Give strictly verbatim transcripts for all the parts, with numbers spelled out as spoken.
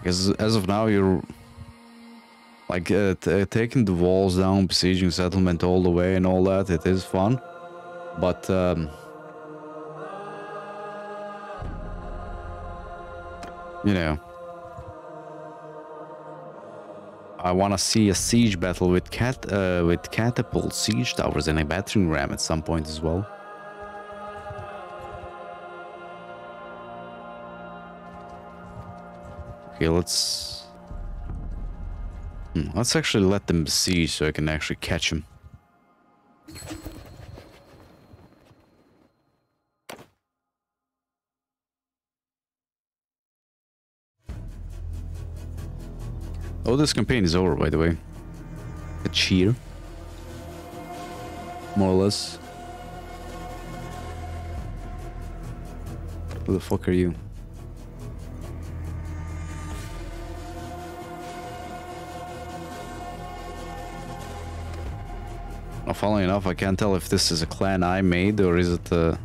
Because as of now, you're like uh, t taking the walls down, besieging settlement all the way and all that. It is fun, but um, you know, I want to see a siege battle with cat uh, with catapult siege towers and a battering ram at some point as well. Okay, let's hmm, let's actually let them besiege so I can actually catch them. Oh, this campaign is over, by the way. A cheer. More or less. Who the fuck are you? Now, funnily enough, I can't tell if this is a clan I made or is it a...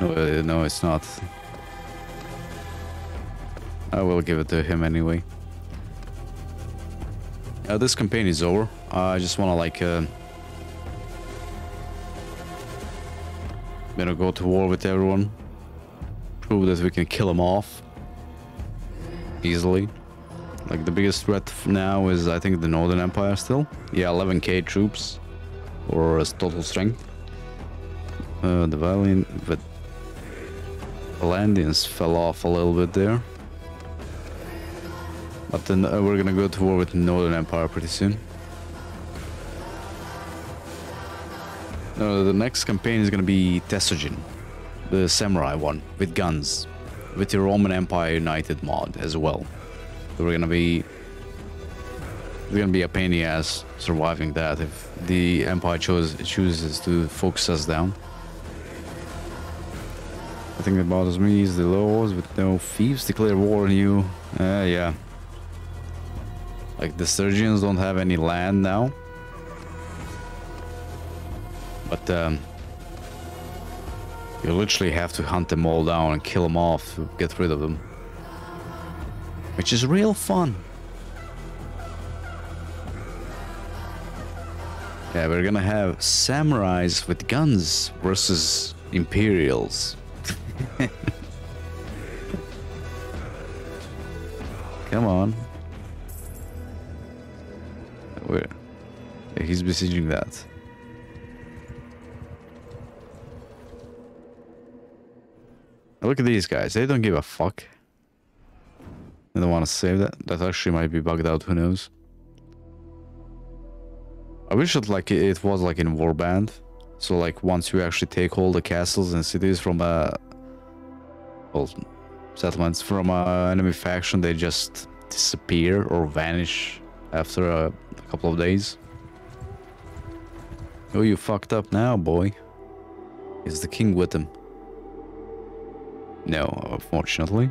No, uh, no it's not. I will give it to him anyway. Uh, this campaign is over. Uh, I just want to like... Uh, you know, go to war with everyone. Prove that we can kill them off. Easily. Like the biggest threat now is I think the Northern Empire still. Yeah, eleven K troops. Or uh, total strength. Uh, the Valiant... But... Valandians fell off a little bit there. But then uh, we're gonna go to war with Northern Empire pretty soon. No, the next campaign is gonna be Tessujin, the samurai one, with guns, with the Roman Empire United mod as well. So we're gonna be, we're gonna be a pain in the ass surviving that if the Empire chose, chooses to focus us down. The thing that bothers me is the laws with no thieves declare war on you. Uh, yeah. Like, the Sturgians don't have any land now. But, um... you literally have to hunt them all down and kill them off to get rid of them. Which is real fun. Yeah, we're gonna have samurais with guns versus Imperials. Come on. Where? Yeah, he's besieging that. Look at these guys. They don't give a fuck. They don't want to save that. That actually might be bugged out. Who knows? I wish it like it was like in Warband. So like once you actually take all the castles and cities from a uh, well, settlements from an uh, enemy faction, they just disappear or vanish after a couple of days. Oh, you fucked up now, boy. Is the king with him? No, unfortunately.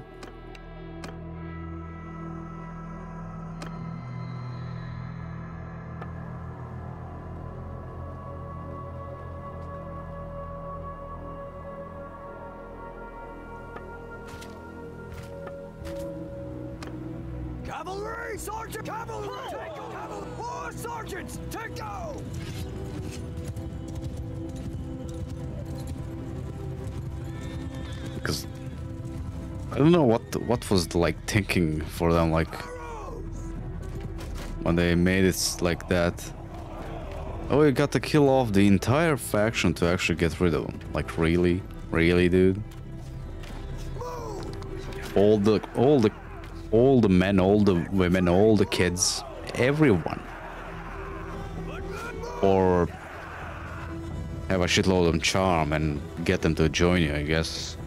What was the, like, thinking for them, like, when they made it like that? Oh, you got to kill off the entire faction to actually get rid of them. Like, really? Really, dude? All the, all the, all the men, all the women, all the kids, everyone. Or have a shitload of charm and get them to join you, I guess.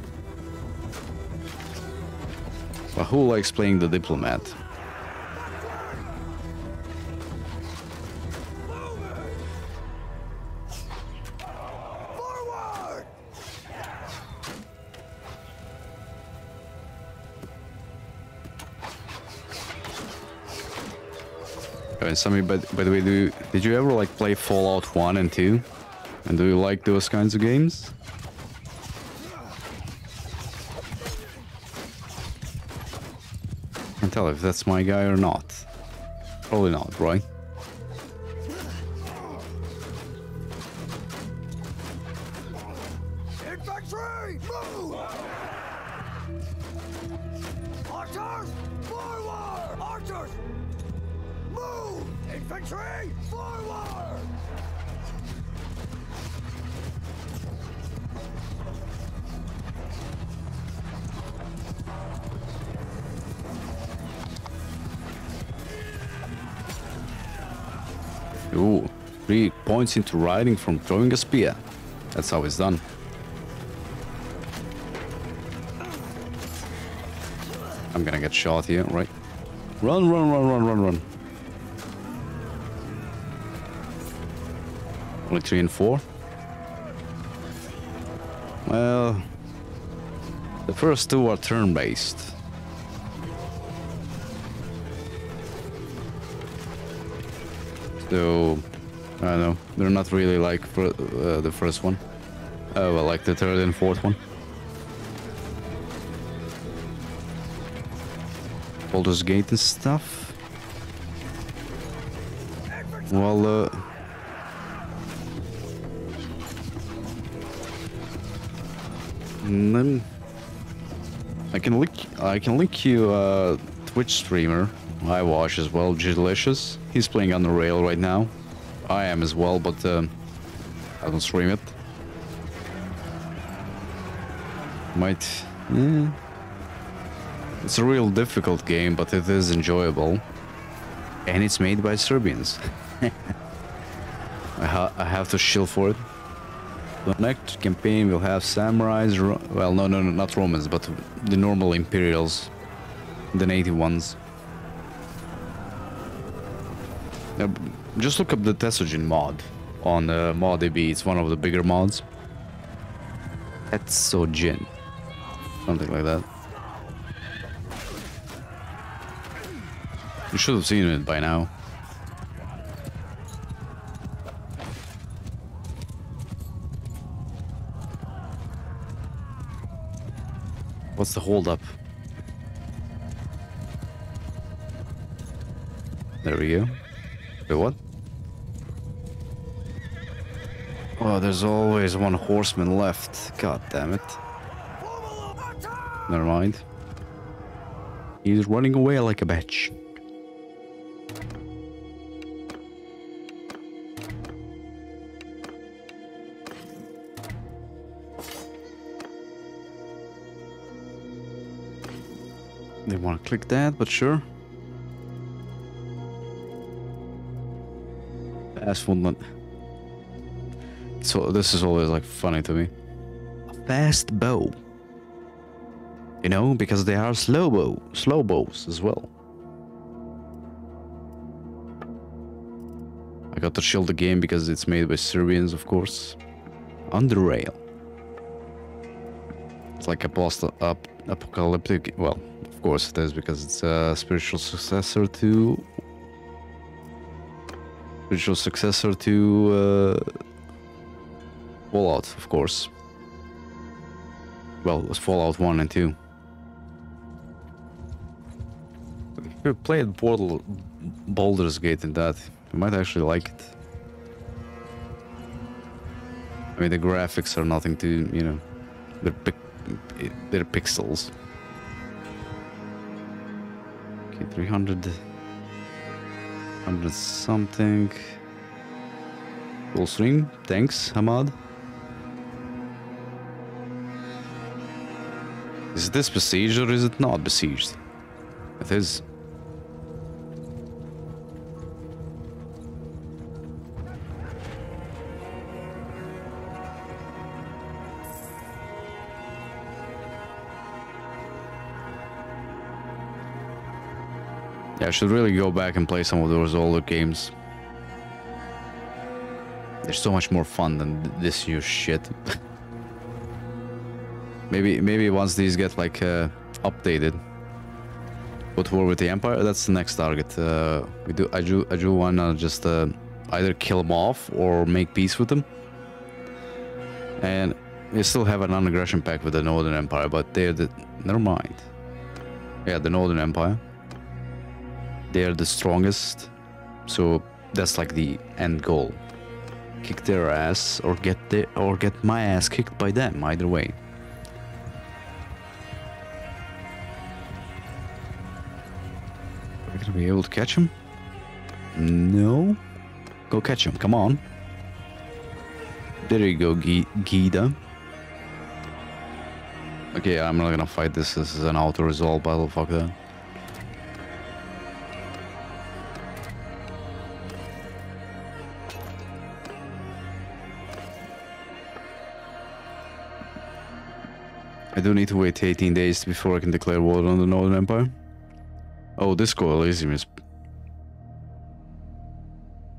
But who likes playing the diplomat? Forward. And somebody, by, by the way, do you, did you ever like play Fallout one and two? And do you like those kinds of games? can tell if that's my guy or not. Probably not, right? Infantry, move! Archers, forward! Archers, move! Infantry, forward! Ooh, three points into riding from throwing a spear. That's how it's done. I'm gonna get shot here, right? Run, run, run, run, run, run. Only three and four. Well, the first two are turn-based. So, I don't know, they're not really like for, uh, the first one. Oh, well, like the third and fourth one. Baldur's Gate and stuff. Well, uh... And then... I can link, I can link you a uh, Twitch streamer. I watch as well, G-Delicious. He's playing Underrail right now. I am as well, but um, I don't stream it. Might... Yeah. It's a real difficult game, but it is enjoyable. And it's made by Serbians. I, ha I have to shill for it. The next campaign will have samurais... Ro well, no, no, no, not Romans, but the normal Imperials. The native ones. Now, just look up the Tessujin mod on uh, ModDB. It's one of the bigger mods. Tessujin, something like that. You should have seen it by now. What's the holdup? There we go. Wait, what? Oh, there's always one horseman left. God damn it. Never mind. He's running away like a bitch. They want to click that, but sure. Fast food lunch. So this is always like funny to me. A fast bow. You know, because they are slow bow, slow bows as well. I got to shield the game because it's made by Serbians, of course. Underrail. It's like a post-apocalyptic. Well, of course it is because it's a spiritual successor to. Spiritual successor to uh, Fallout, of course. Well, it was Fallout one and two. If you played Portal, Baldur's Gate and that, you might actually like it. I mean, the graphics are nothing to, you know, they're, pic they're pixels. Okay, three hundred... Hundred something. Full stream. Thanks, Hamad. Is this besieged or is it not besieged? It is. I should really go back and play some of those older games. They're so much more fun than this new shit. maybe maybe once these get like uh, updated. What war with the Empire? That's the next target. Uh, we do. I do. I do wanna just uh, either kill them off or make peace with them. And we still have a non-aggression pact with the Northern Empire, but they're the. Never mind. Yeah, the Northern Empire. they're the strongest, so that's like the end goal. Kick their ass or get the or get my ass kicked by them, either way. Are we gonna be able to catch him? No. Go catch him, come on. There you go, Gida. Okay, I'm not gonna fight this. This is an auto-resolve battle, fuck that. I do need to wait eighteen days before I can declare war on the Northern Empire. Oh, this coalition is...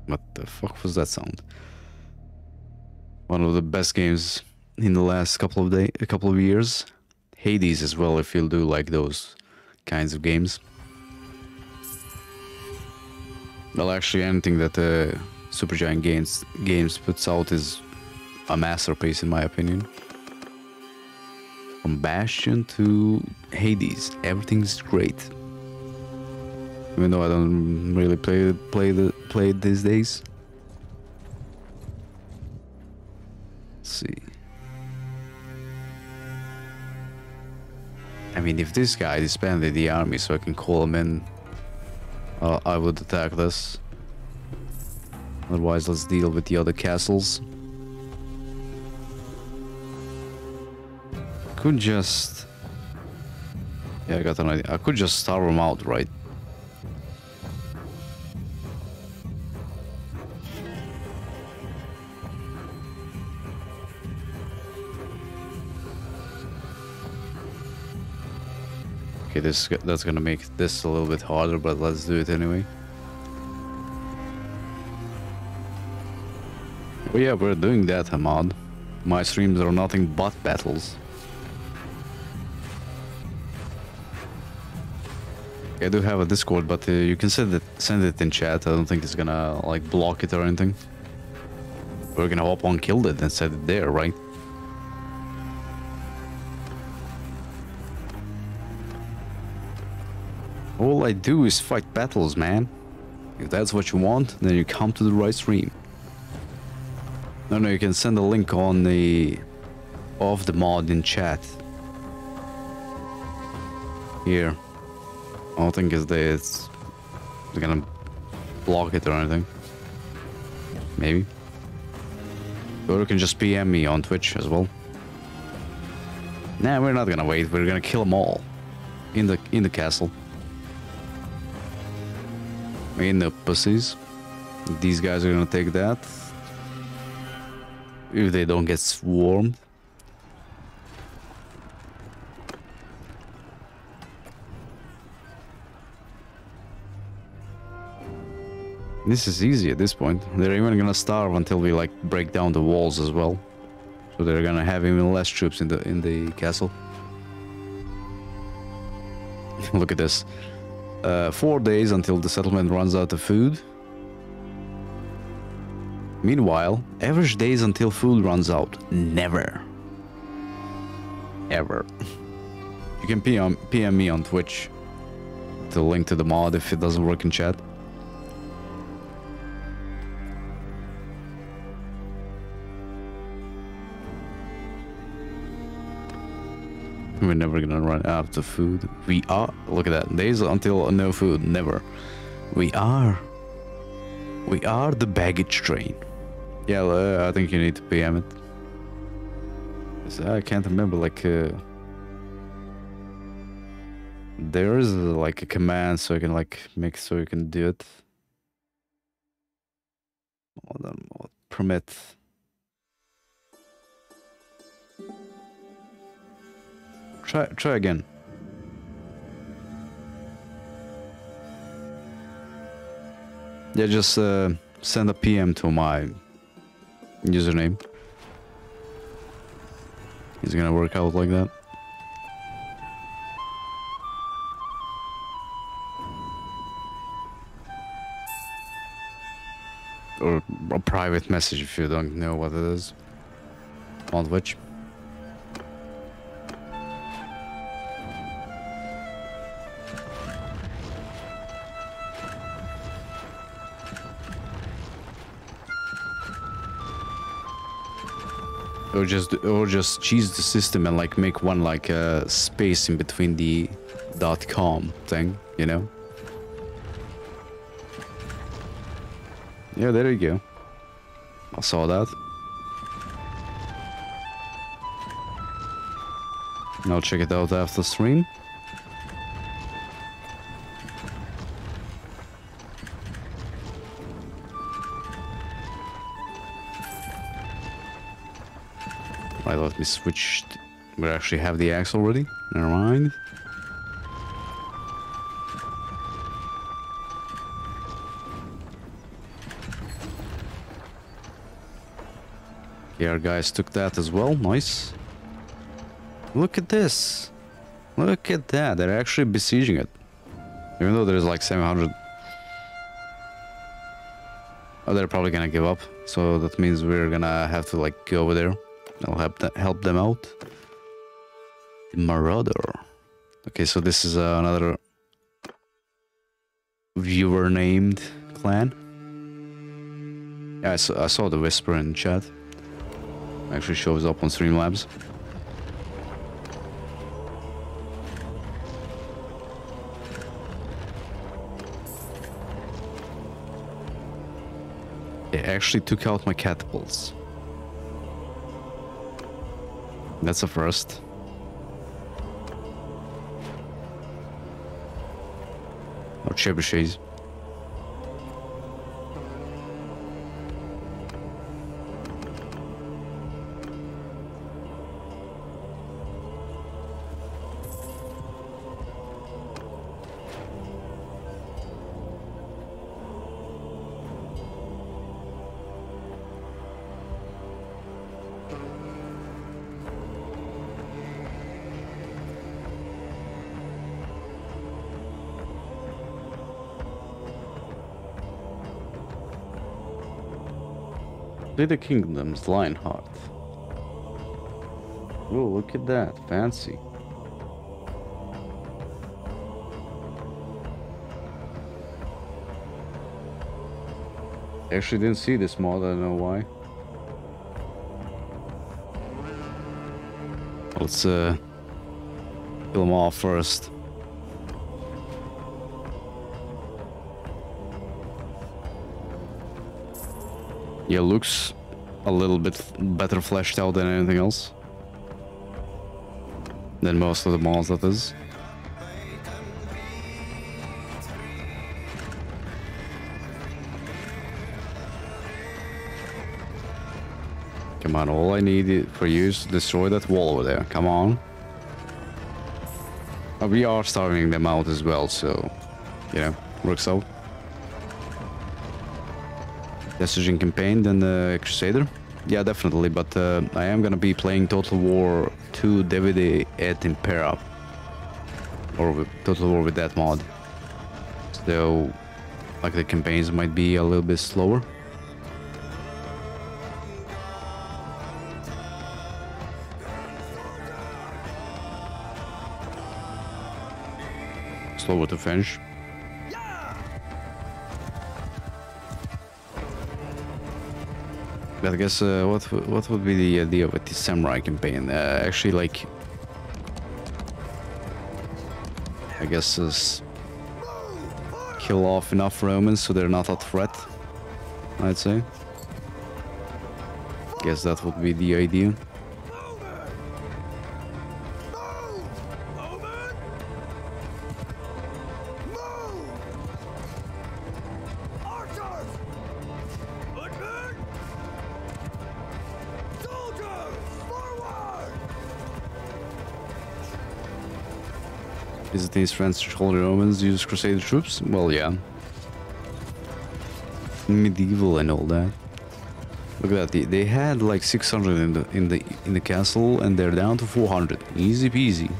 What the fuck was that sound? One of the best games in the last couple of day, a couple of years. Hades as well, if you do like those kinds of games. Well, actually, anything that uh, Super Giant Games Games puts out is a masterpiece, in my opinion. From Bastion to Hades, everything's great. Even though I don't really play play the play it these days. Let's see. I mean, if this guy disbanded the army so I can call him in, uh, I would attack this. Otherwise, let's deal with the other castles. Could just... Yeah, I got an idea. I could just starve him out, right? Okay, this, that's gonna make this a little bit harder, but let's do it anyway. But yeah, we're doing that, Hamad. My streams are nothing but battles. I do have a Discord, but uh, you can send it, send it in chat. I don't think it's gonna like block it or anything. We're gonna hop on Killed It and send it there, right? All I do is fight battles, man. If that's what you want, then you come to the right stream. No, no, you can send a link on the... of the mod in chat. Here. I don't think it's, the, it's gonna block it or anything. Maybe. Or you can just P M me on Twitch as well. Nah, we're not gonna wait. We're gonna kill them all. In the, in the castle. In the pussies. These guys are gonna take that. If they don't get swarmed. This is easy at this point. They're even gonna starve until we like break down the walls as well. So they're gonna have even less troops in the in the castle. Look at this. Uh, four days until the settlement runs out of food. Meanwhile, average days until food runs out. Never. Ever. You can P M, P M me on Twitch. The link to the mod if it doesn't work in chat. We're never gonna run out of food. We are. Look at that. Days until no food. Never. We are. We are the baggage train. Yeah, uh, I think you need to P M it. I can't remember. Like, uh, there is like a command so I can like make so you can do it. Hold on. Permit. Try, try again. Yeah, just uh, send a P M to my username. It's gonna work out like that. Or a private message if you don't know what it is. On which. or just or just cheese the system and like make one like a uh, space in between the dot com thing, you know? Yeah, there you go. I saw that. Now check it out after stream. Right, let me switch. We actually have the axe already. Never mind. Yeah, our guys took that as well. Nice. Look at this. Look at that. They're actually besieging it. Even though there's like seven hundred. Oh, they're probably gonna give up. So that means we're gonna have to like go over there. I'll help them, help them out. The Marauder. Okay, so this is uh, another viewer named clan. Yeah, I saw, I saw the whisper in chat. Actually shows up on Streamlabs. It actually took out my catapults. That's a first. Or trebuchets. The Kingdoms, Lionheart. Oh, look at that. Fancy. Actually didn't see this mod, I don't know why. Let's uh kill them all first. Yeah, looks a little bit better fleshed out than anything else. Than most of the malls, that is. Come on, all I need for you is to destroy that wall over there. Come on. Oh, we are starving them out as well, so, you know, works out. Tessujin campaign than the uh, Crusader? Yeah, definitely, but uh, I am gonna be playing Total War two Devidi at Impera. Or with Total War with that mod. So, like the campaigns might be a little bit slower. Slower to finish. I guess uh, what what would be the idea with the samurai campaign? Uh, actually, like, I guess uh, kill off enough Romans so they're not a threat. I'd say. Guess that would be the idea. These friends to hold the Romans use Crusader troops? Well, yeah. Medieval and all that. Look at that. They had like six hundred in the in the in the castle, and they're down to four hundred. Easy peasy.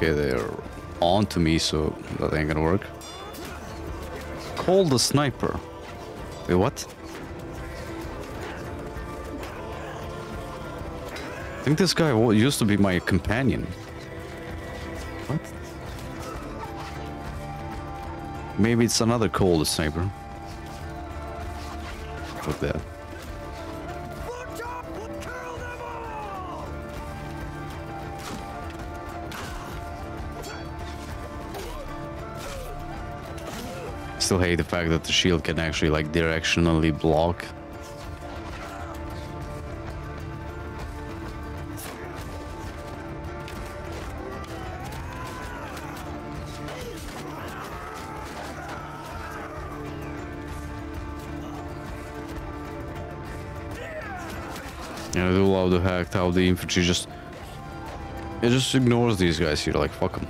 They're onto me, so that ain't gonna work. Call the sniper. Wait, what? I think this guy used to be my companion. What? Maybe it's another call the sniper. Fuck that. Still hate the fact that the shield can actually like directionally block. And I do love the fact how the infantry just it just ignores these guys here, like fuck them.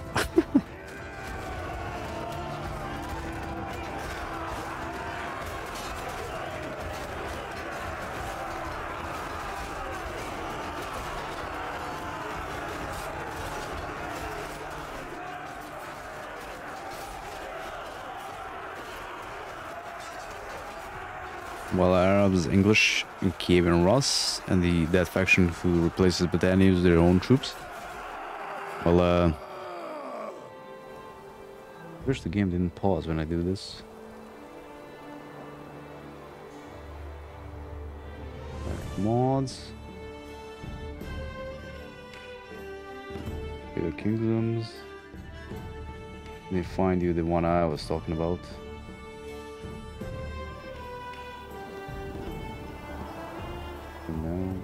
While Arabs, English, and Kievan Rus, and the that faction who replaces Batani use their own troops. Well, uh... I wish the game didn't pause when I did this. Right, mods. History Kingdoms. They find you the one I was talking about. No.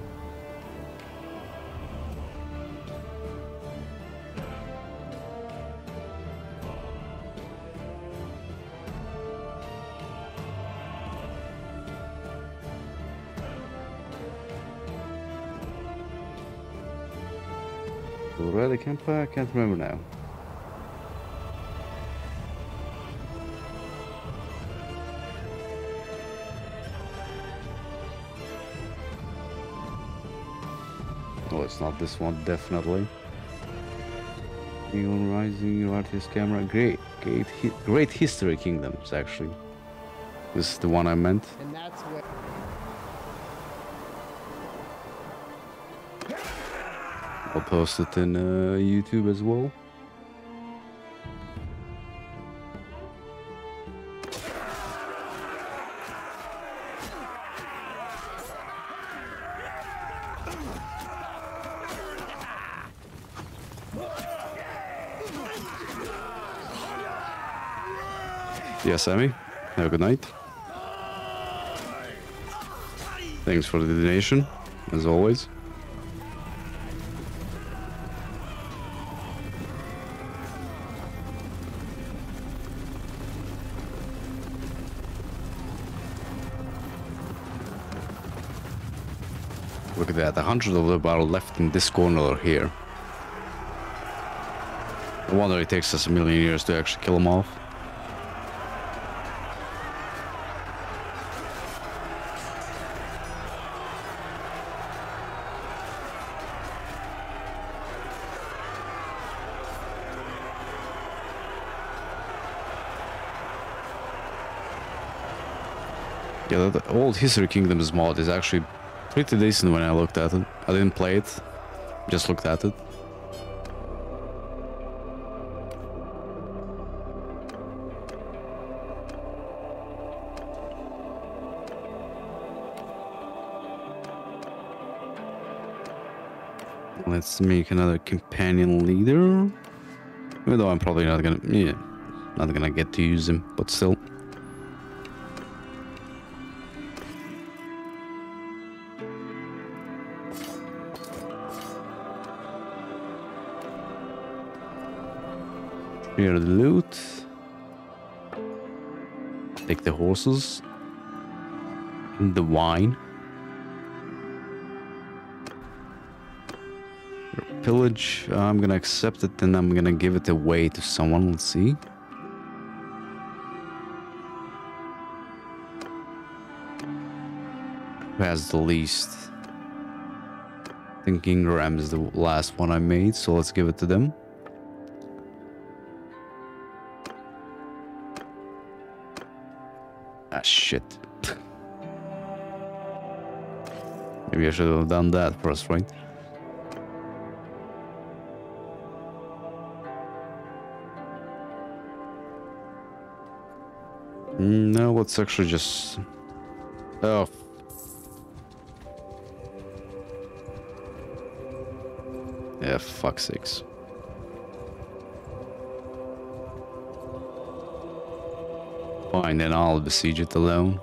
Already campfire? I can't remember now. It's not this one, definitely. Neon Rising, your artist camera. Great, great, hi great History Kingdoms, actually. This is the one I meant. And that's where I'll post it in uh, YouTube as well. Yeah, Sammy, have a good night. Thanks for the donation, as always. Look at that, a hundred of them are left in this corner here. No wonder it takes us a million years to actually kill them off. Yeah, that old History Kingdoms mod is actually pretty decent when I looked at it. I didn't play it, just looked at it. Let's make another companion leader. Even though I'm probably not gonna, yeah, not gonna get to use him, but still. Clear the loot. Take the horses. And the wine. Pillage. I'm gonna accept it and I'm gonna give it away to someone. Let's see. Who has the least? I think Ingram is the last one I made, so let's give it to them. Ah, shit. Maybe I should have done that first, right? No, let's actually just... Oh. Yeah, fuck sakes. Fine, then I'll besiege it alone.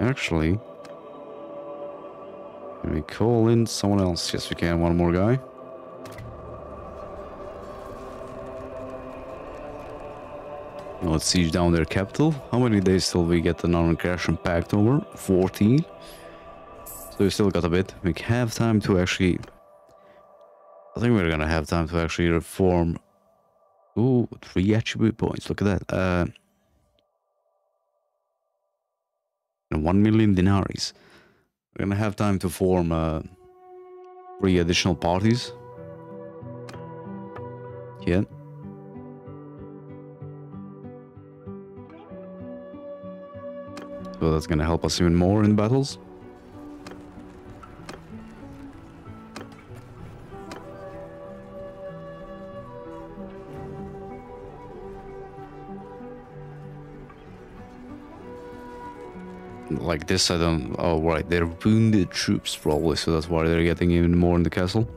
Actually... Can we call in someone else? Yes, we can. One more guy. Let's siege down their capital. How many days till we get another crash and pact over? fourteen. So we still got a bit. We have time to actually... I think we're gonna have time to actually reform... Ooh, three attribute points. Look at that. Uh, and one million dinaries. We're gonna have time to form uh, three additional parties. Yeah. So that's gonna help us even more in battles. Like this, I don't... Oh, right, they're wounded troops, probably, so that's why they're getting even more in the castle.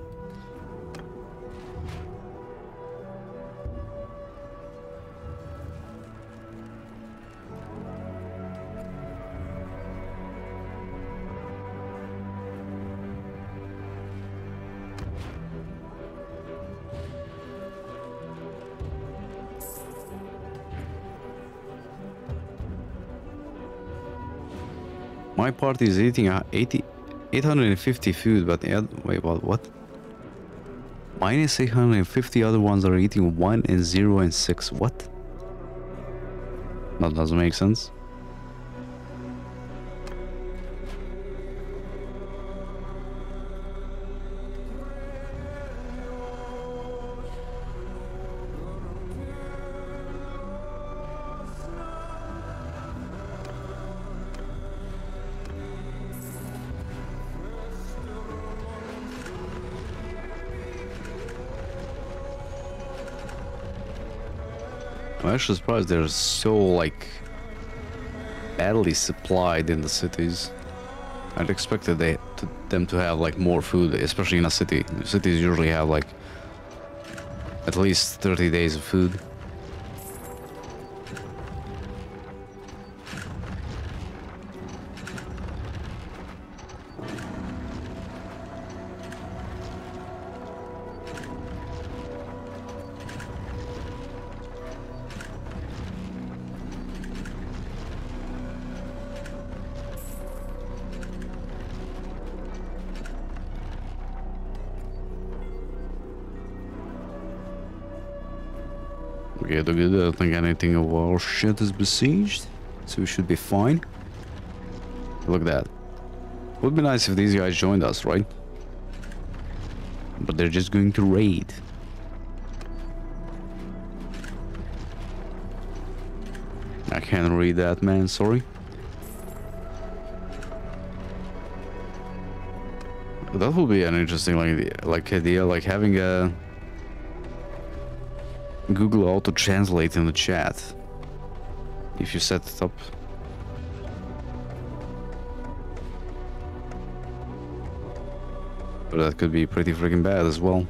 My party is eating eighty, eight hundred fifty food, but yeah, wait, what, what? Minus eight hundred fifty other ones are eating one and zero and six. What? That doesn't make sense. I'm actually surprised they're so, like, badly supplied in the cities. I'd expected they, to, them to have, like, more food, especially in a city. Cities usually have, like, at least thirty days of food. I don't think anything of our shit is besieged, so we should be fine. Look at that. Would be nice if these guys joined us, right? But they're just going to raid. I can't read that, man, sorry. That would be an interesting like, like idea, like having a... Google auto-translate in the chat if you set it up. But that could be pretty freaking bad as well.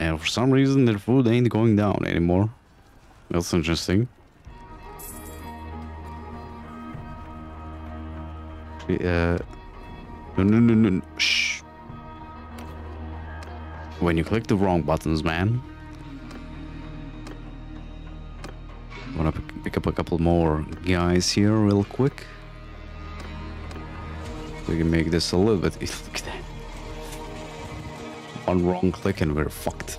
And for some reason, their food ain't going down anymore. That's interesting. Uh, no, no, no, no, shh. When you click the wrong buttons, man. I'm gonna pick up a couple more guys here real quick. We can make this a little bit... Look at that. One wrong click and we're fucked.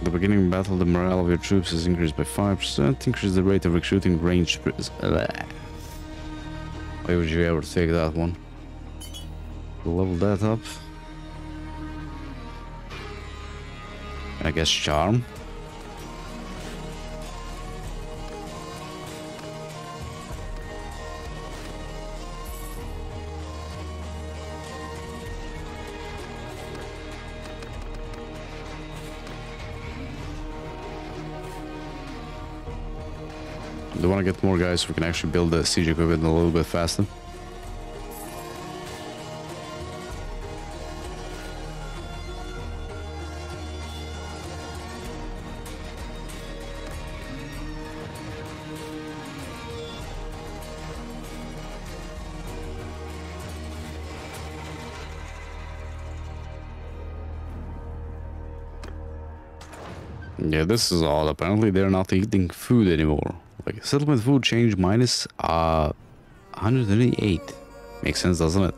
At the beginning of battle, the morale of your troops is increased by five percent. Increase the rate of recruiting range. Why would you ever take that one? Level that up. I guess charm. Do want to get more guys so we can actually build the siege equipment a little bit faster. Yeah, this is all. Apparently they're not eating food anymore. Like, settlement food change minus uh, one hundred thirty-eight. Makes sense, doesn't it?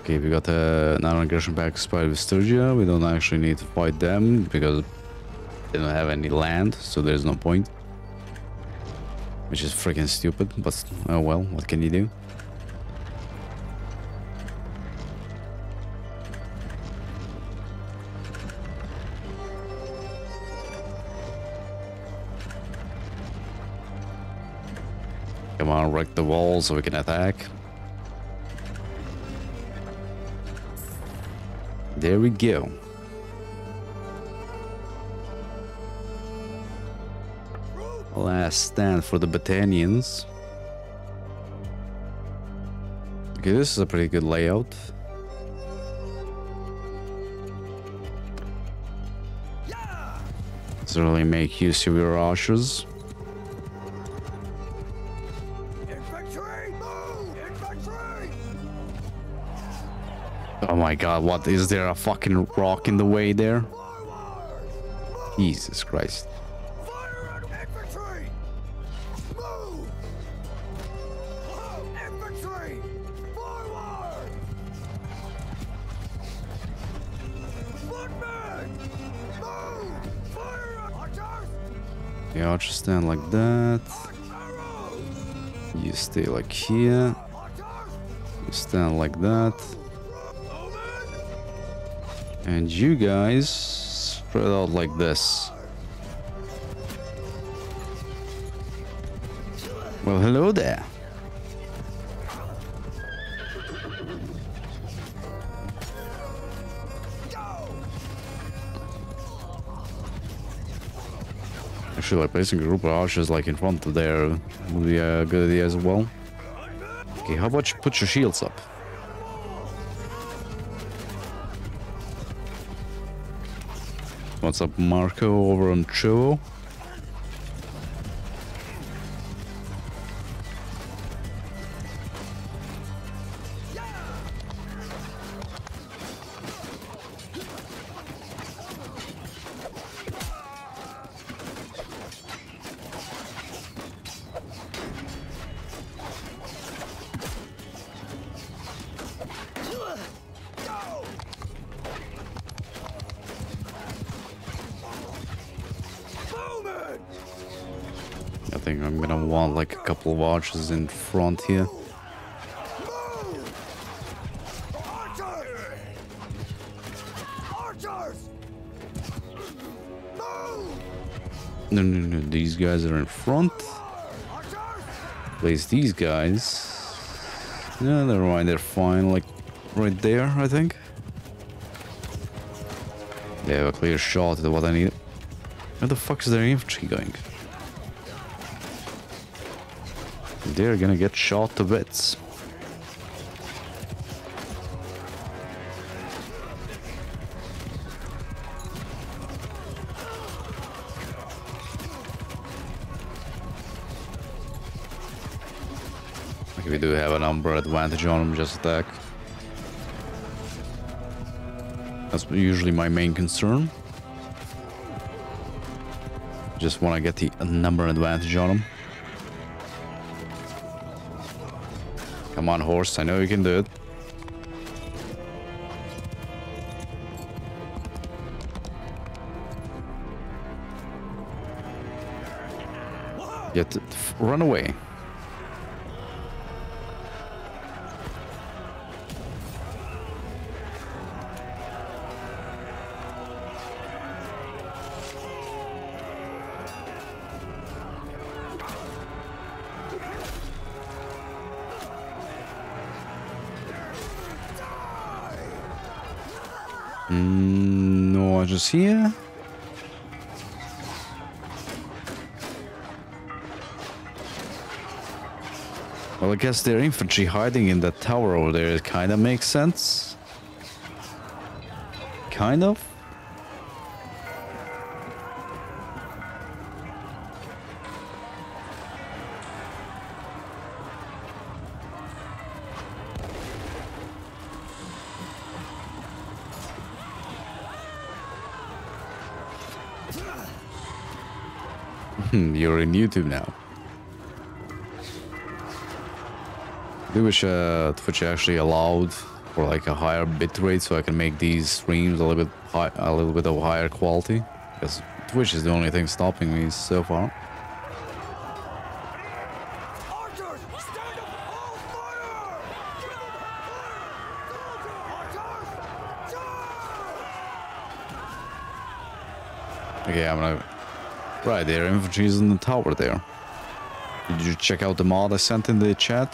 Okay, we got a non-aggression pact spied with Sturgia. We don't actually need to fight them because they don't have any land, so there's no point. Which is freaking stupid, but oh well, what can you do? Come on, wreck the wall so we can attack. There we go. Last stand for the Batanians. Okay, this is a pretty good layout. Certainly make use of your archers. Oh my god, what is there? A fucking rock in the way there? Jesus Christ. Fire at infantry! Move! Infantry! Forward! Footmen! Move! Fire at archers! Yeah, I'll just stand like that. You stay like here. You stand like that. And you guys spread out like this. Well, hello there. Actually, like placing a group of archers like in front of there would be a good idea as well. Okay, how about you put your shields up? What's up, Marco over on Chovo? Couple of archers in front here. No, no, no, these guys are in front. Place these guys. No, never mind, they're fine. Like right there, I think. They have a clear shot at what I need. Where the fuck is their infantry going? They're gonna get shot to bits. Okay, we do have a number advantage on them, just attack. That's usually my main concern. Just wanna get the number advantage on them. Come on, horse. I know you can do it. Get it. Run away. Mm, no, I just here. Well, I guess their infantry hiding in that tower over there kind of makes sense. Kind of. You're in YouTube now. I do wish uh, Twitch actually allowed for like a higher bitrate so I can make these streams a little bit high, a little bit of higher quality, because Twitch is the only thing stopping me so far. Okay, I'm gonna. Right, their infantry is in the tower there. Did you check out the mod I sent in the chat?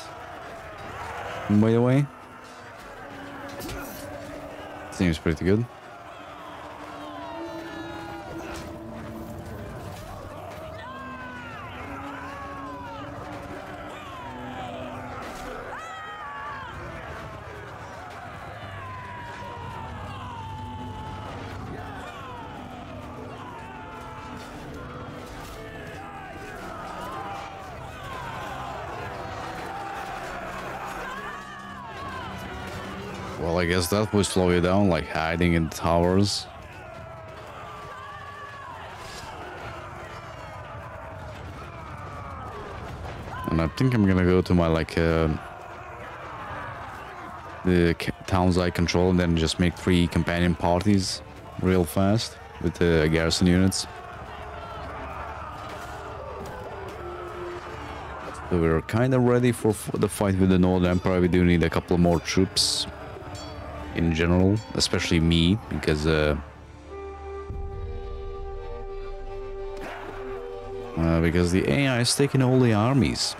By the way, seems pretty good. Well, I guess that would slow you down, like hiding in the towers. And I think I'm gonna go to my like uh, the towns I control, and then just make three companion parties real fast with the uh, garrison units. So we're kind of ready for the fight with the Northern Empire. We do need a couple more troops. In general, especially me, because uh, uh, because the A I is taking all the armies.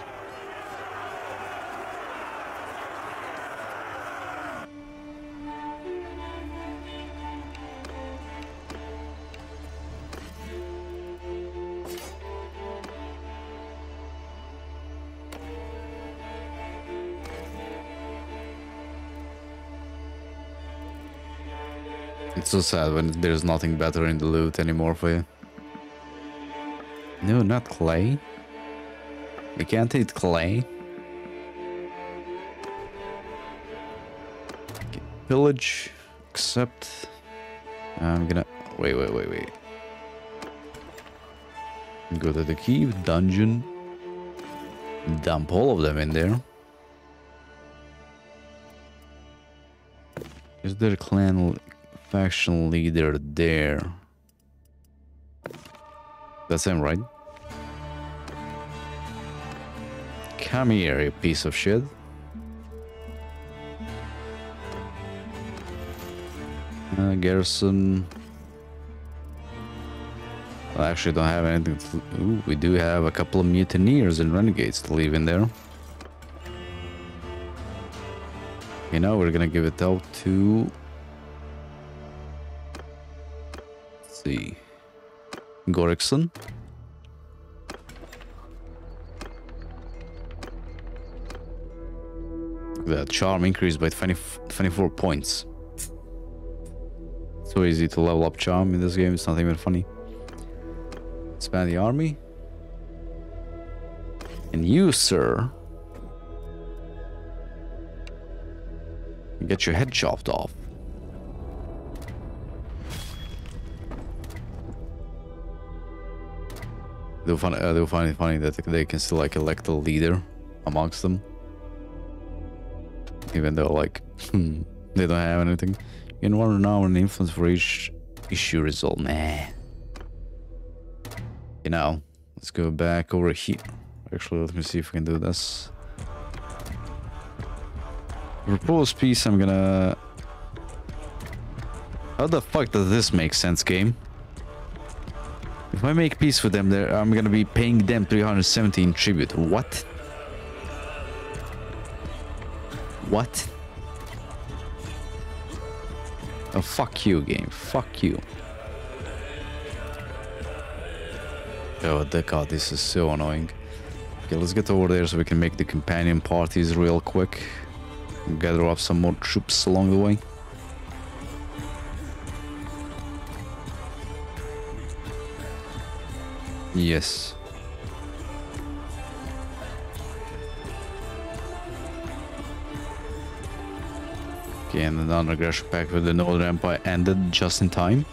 It's so sad when there's nothing better in the loot anymore for you. No, not clay. You can't eat clay. Okay, pillage, accept. I'm gonna... Wait, wait, wait, wait. Go to the keep, dungeon. Dump all of them in there. Is there a clan... faction leader there? That's him, right? Come here, you piece of shit. Uh, garrison. I actually don't have anything to... Ooh, we do have a couple of mutineers and renegades to leave in there. You know, we're gonna give it out to... Gorikson. The charm increased by twenty, twenty-four points. So easy to level up charm in this game, it's not even funny. Expand the army. And you, sir, get your head chopped off. They'll find, uh, they'll find it funny that they can still like elect a leader amongst them. even though like hmm, they don't have anything. In one hour, an influence for each issue result. Nah. You know, let's go back over here. Actually, let me see if we can do this. Proposed piece, I'm gonna... How the fuck does this make sense, game? If I make peace with them, there I'm gonna be paying them three hundred seventy in tribute. What? What? Oh, fuck you, game. Fuck you. Oh, God, this is so annoying. Okay, let's get over there so we can make the companion parties real quick. Gather up some more troops along the way. Yes. Okay, and the non-aggression pact with the Northern Empire ended just in time.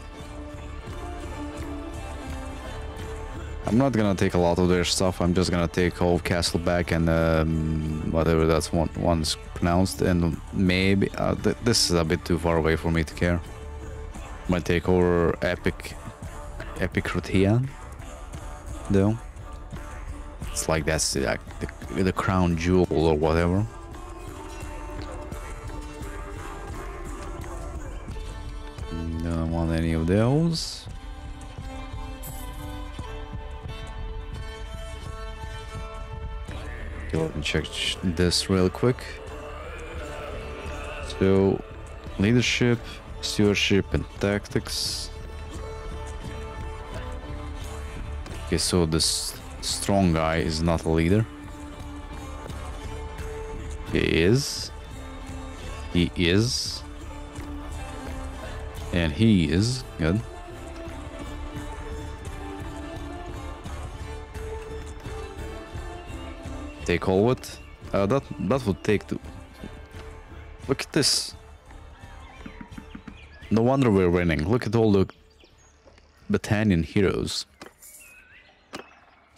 I'm not gonna take a lot of their stuff, I'm just gonna take whole castle back and um, whatever that's one, one's pronounced, and maybe... Uh, th this is a bit too far away for me to care. Might take over Epic... Epicrotia, though. It's like that's the, the, the crown jewel or whatever. Don't want any of those. Let me check this real quick. So, leadership, stewardship, and tactics. Okay, so this strong guy is not a leader. He is. He is. And he is. Good. Take all of it. Uh, that that would take two. Look at this. No wonder we're winning. Look at all the Battanian heroes.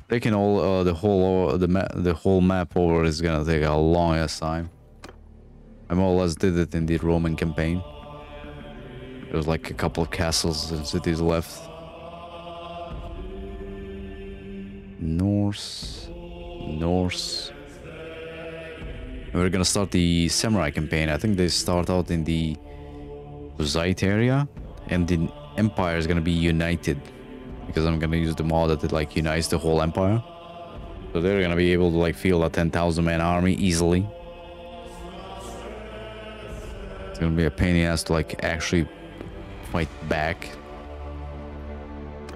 Taking all uh, the whole uh, the ma the whole map over is gonna take a long ass time. I more or less did it in the Roman campaign. There's like a couple of castles and cities left. Norse. Norse. We're gonna start the samurai campaign. I think they start out in the Uzaite area, and the empire is gonna be united because I'm gonna use the mod that it like unites the whole empire. So they're gonna be able to like field a ten thousand man army easily. It's gonna be a pain in the ass to like actually fight back.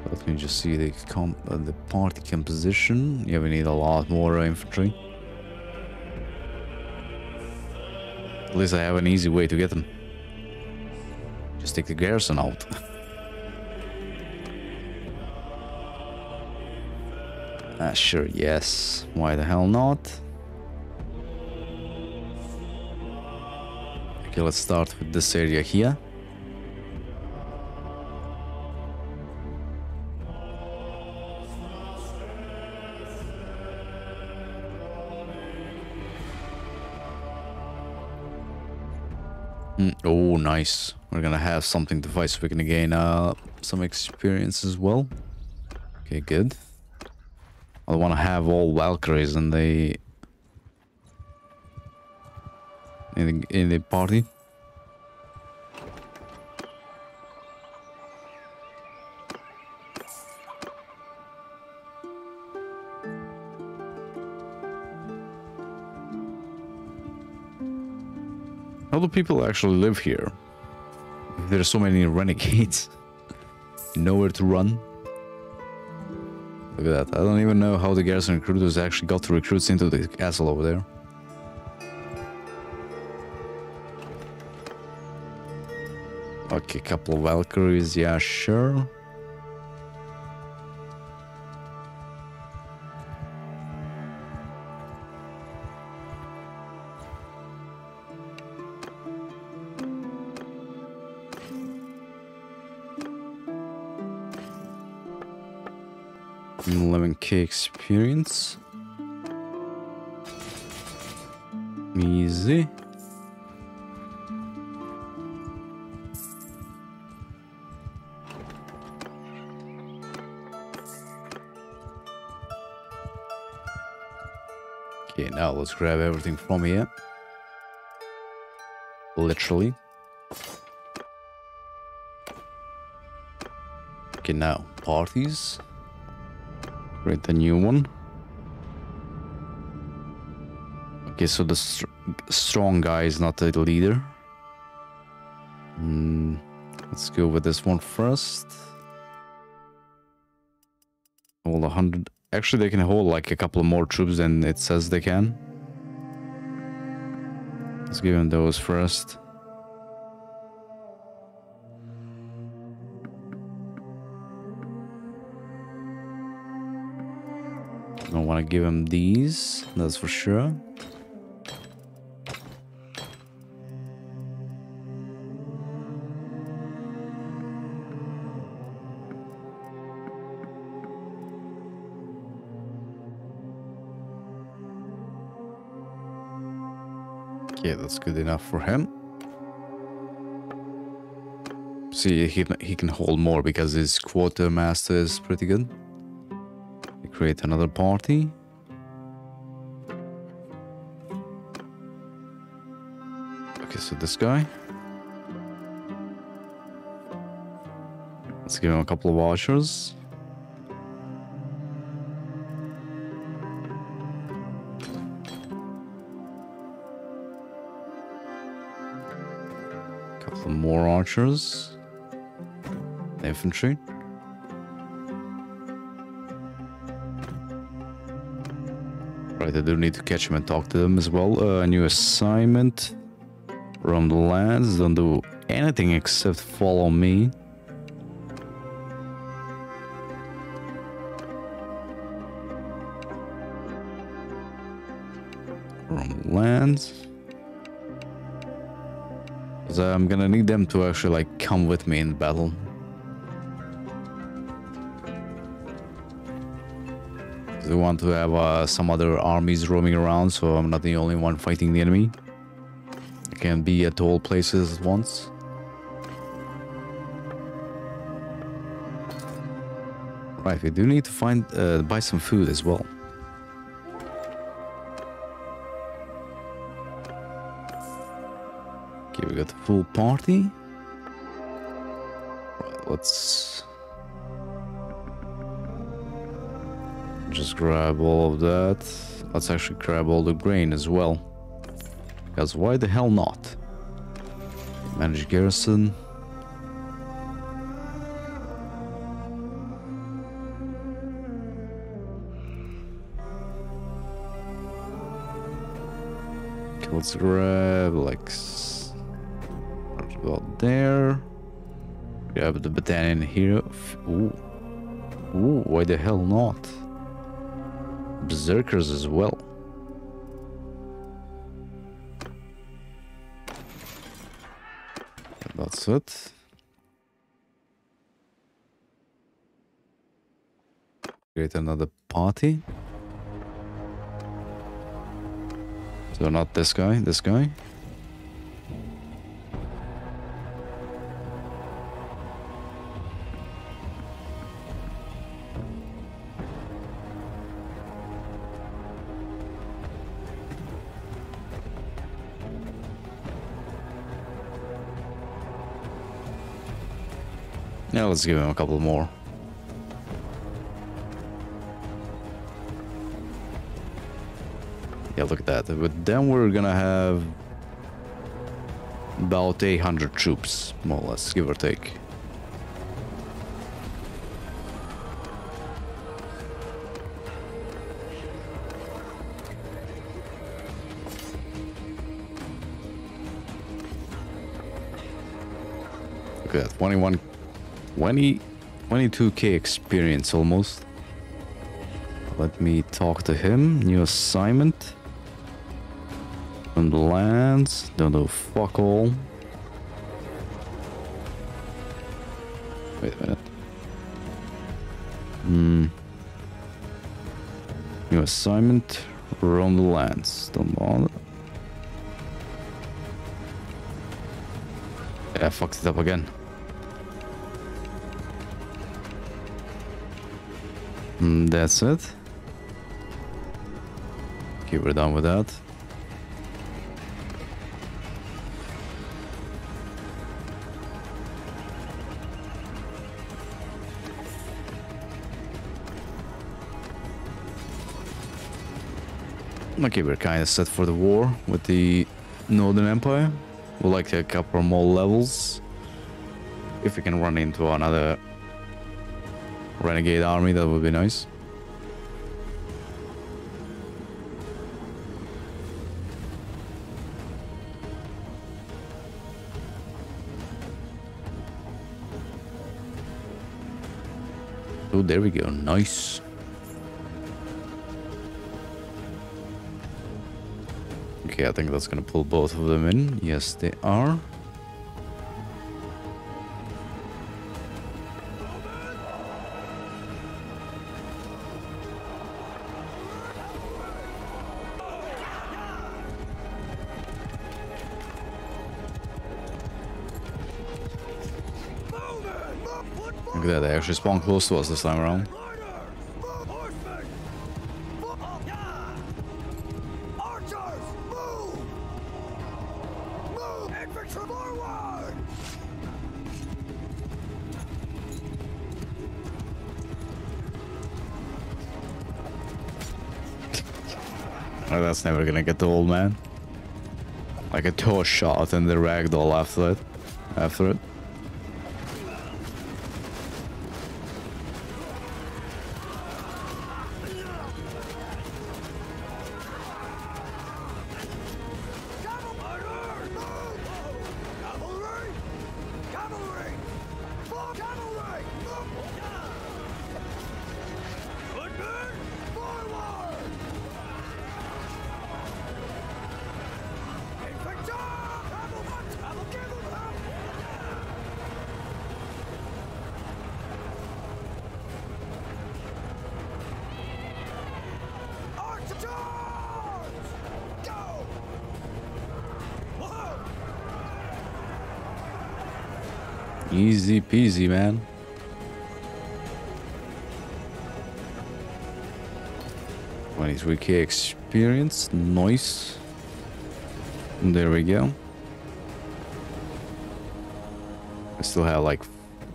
Let me just see the comp uh, the party composition. Yeah, we need a lot more infantry. At least I have an easy way to get them. Just take the garrison out. Ah, sure, yes. Why the hell not? Okay, let's start with this area here. Oh, nice. We're gonna have something to fight so we can gain uh, some experience as well. Okay, good. I want to have all Valkyries in the, in the... in the party. How do people actually live here? There's so many renegades. Nowhere to run. Look at that. I don't even know how the garrison recruiters actually got the recruits into the castle over there. Okay, couple of Valkyries. Yeah, sure. eleven K experience. Easy. Now let's grab everything from here. Literally. Okay, now parties. Create a new one. Okay, so the st strong guy is not the leader. Mm, let's go with this one first. Hold a hundred. Actually, they can hold like a couple more troops than it says they can. Let's give them those first. Don't want to give them these, that's for sure. Okay, that's good enough for him. See, he, he can hold more because his quartermaster is pretty good. We create another party. Okay, so this guy. Let's give him a couple of archers. More archers, infantry. Right, I do need to catch them and talk to them as well. Uh, a new assignment from the lands. Don't do anything except follow me. From lands. I'm gonna need them to actually like come with me in battle. They want to have uh, some other armies roaming around, so I'm not the only one fighting the enemy. I can be at all places at once. Right, we do need to find uh, buy some food as well. We got a full party. Right, let's just grab all of that. Let's actually grab all the grain as well. Because why the hell not? Manage garrison. Okay, let's grab like. Go out there. Grab the battalion here. Ooh. Ooh, why the hell not? Berserkers as well. That's it. Create another party. So not this guy, this guy. Yeah, let's give him a couple more. Yeah, look at that. But then we're gonna have about eight hundred troops, more or less, give or take. Look at that, twenty-one. twenty, twenty-two K experience almost. Let me talk to him. New assignment. On the lands. Don't know fuck all. Wait a minute. Hmm. New assignment. Roam the lands. Don't bother. Yeah, I fucked it up again. That's it. Okay, we're done with that. Okay, we're kind of set for the war with the Northern Empire. We'll like a couple more levels. If we can run into another renegade army, that would be nice. Oh, there we go. Nice. Okay, I think that's gonna pull both of them in. Yes, they are. Look at that, they actually spawned close to us this time around. That's never gonna get old, man. Like a toe shot and the ragdoll after it. After it. Easy peasy, man. twenty-three K experience. Nice. There we go. I still have like...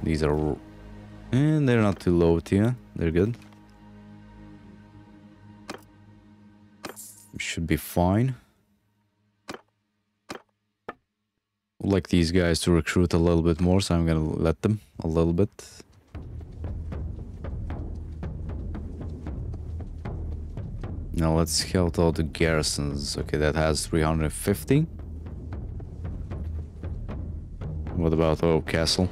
These are... And they're not too low tier. They're good. We should be fine. Like these guys to recruit a little bit more, so I'm gonna let them a little bit. Now let's scout all the garrisons. Okay, that has three hundred fifty. What about Oak Castle?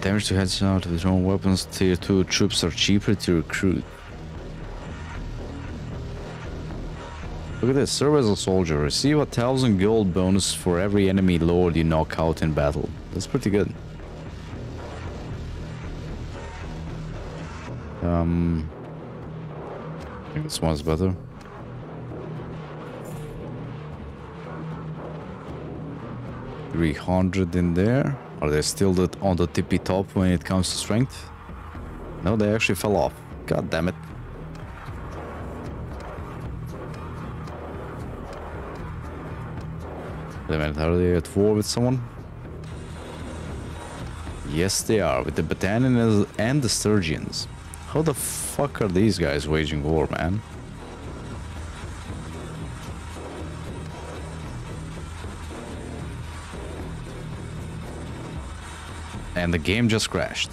Damage to heads out of his own weapons. Tier two troops are cheaper to recruit. Look at this, serve as a soldier, receive a thousand gold bonus for every enemy lord you knock out in battle. That's pretty good. Um, I think this one's better. three hundred in there. Are they still on the tippy top when it comes to strength? No, they actually fell off. God damn it. Are they at war with someone? Yes, they are, with the Batanians and the Sturgians. How the fuck are these guys waging war, man? And the game just crashed.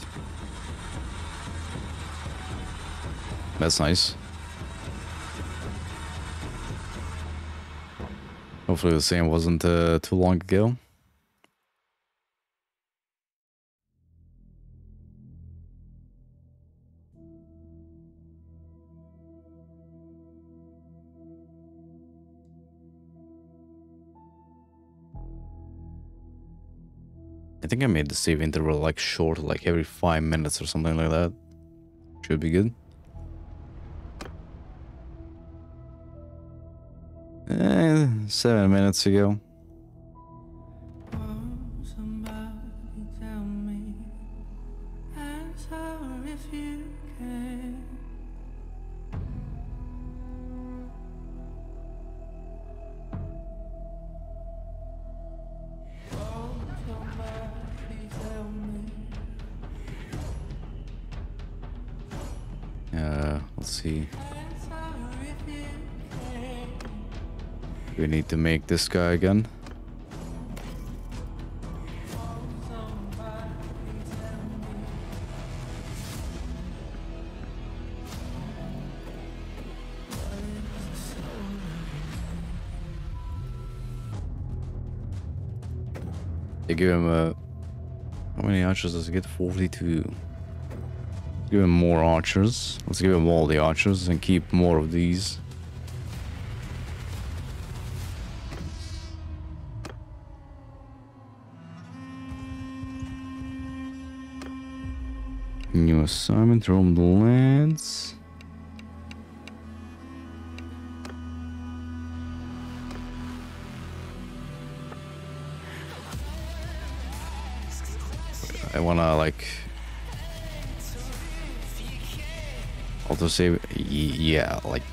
That's nice. Hopefully the same wasn't uh, too long ago. I think I made the save interval like short, like every five minutes or something like that. Should be good. Eh, seven minutes ago. Oh, somebody tell me as I see. We need to make this guy again. They give him a... How many archers does he get? forty-two. Let's give him more archers. Let's give him all the archers and keep more of these. New assignment from the lands. I wanna like auto save. Yeah, like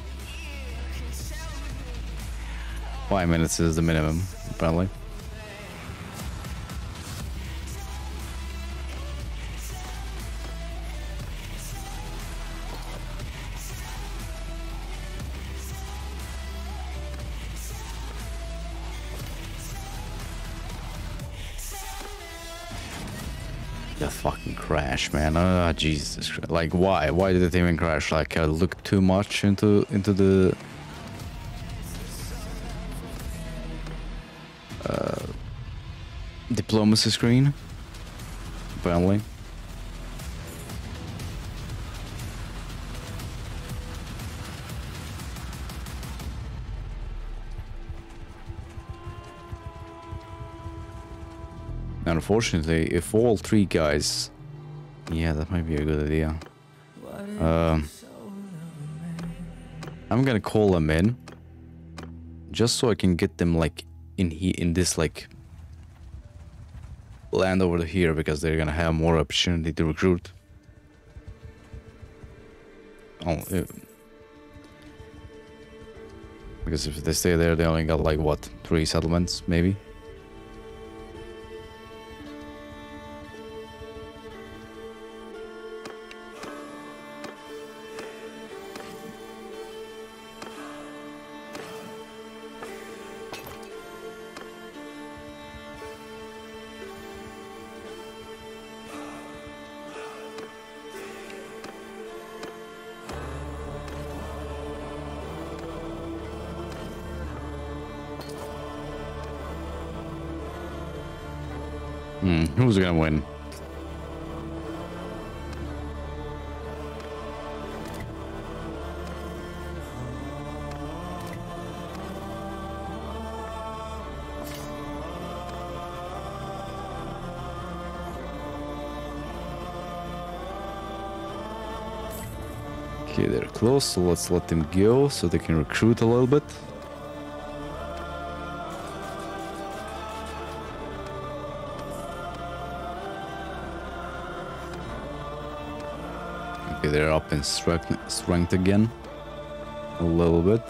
five minutes is the minimum, apparently. Crash, man. Ah, oh, Jesus Christ. Like, why? Why did it even crash? Like, I looked too much into into the uh, diplomacy screen. Apparently. Unfortunately, if all three guys. Yeah, that might be a good idea. Uh, I'm gonna call them in, just so I can get them like in here, in this like land over here, because they're gonna have more opportunity to recruit. Oh, it, because if they stay there, they only got like what, three settlements, maybe. Who's gonna win? Okay, they're close, so let's let them go so they can recruit a little bit. They're up in strength, strength again, a little bit.